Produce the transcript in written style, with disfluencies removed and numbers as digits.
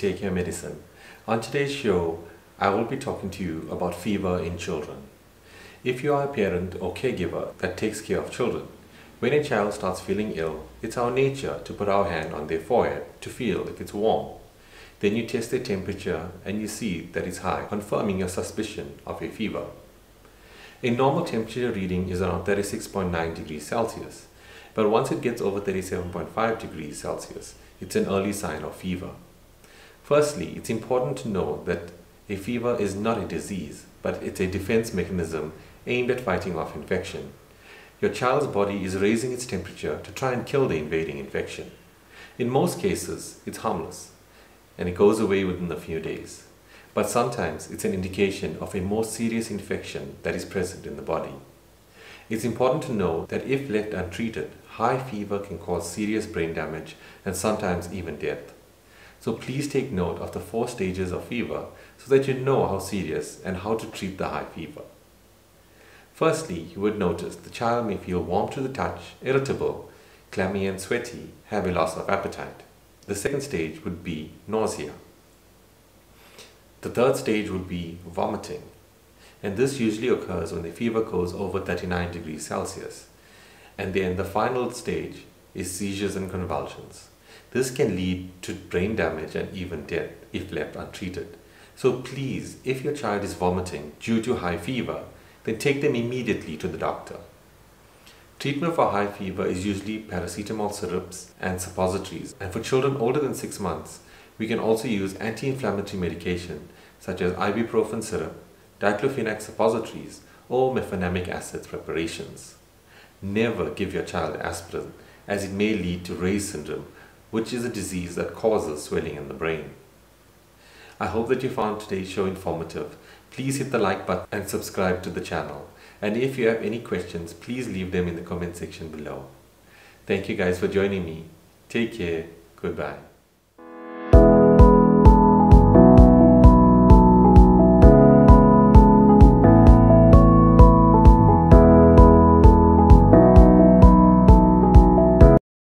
Take Your Medicine. On today's show, I will be talking to you about fever in children. If you are a parent or caregiver that takes care of children, when a child starts feeling ill, it's our nature to put our hand on their forehead to feel if it's warm. Then you test their temperature and you see that it's high, confirming your suspicion of a fever. A normal temperature reading is around 36.9 degrees Celsius, but once it gets over 37.5 degrees Celsius, it's an early sign of fever. Firstly, it's important to know that a fever is not a disease, but it's a defense mechanism aimed at fighting off infection. Your child's body is raising its temperature to try and kill the invading infection. In most cases, it's harmless, and it goes away within a few days. But sometimes it's an indication of a more serious infection that is present in the body. It's important to know that if left untreated, high fever can cause serious brain damage and sometimes even death. So please take note of the 4 stages of fever so that you know how serious and how to treat the high fever. Firstly, you would notice the child may feel warm to the touch, irritable, clammy and sweaty, have a loss of appetite. The second stage would be nausea. The third stage would be vomiting. And this usually occurs when the fever goes over 39 degrees Celsius. And then the final stage is seizures and convulsions. This can lead to brain damage and even death if left untreated. So please, if your child is vomiting due to high fever, then take them immediately to the doctor. Treatment for high fever is usually paracetamol syrups and suppositories. And for children older than 6 months, we can also use anti-inflammatory medication such as ibuprofen syrup, diclofenac suppositories, or mefenamic acid preparations. Never give your child aspirin, as it may lead to Reye's syndrome, which is a disease that causes swelling in the brain. I hope that you found today's show informative. Please hit the like button and subscribe to the channel. And if you have any questions, please leave them in the comment section below. Thank you guys for joining me. Take care. Goodbye.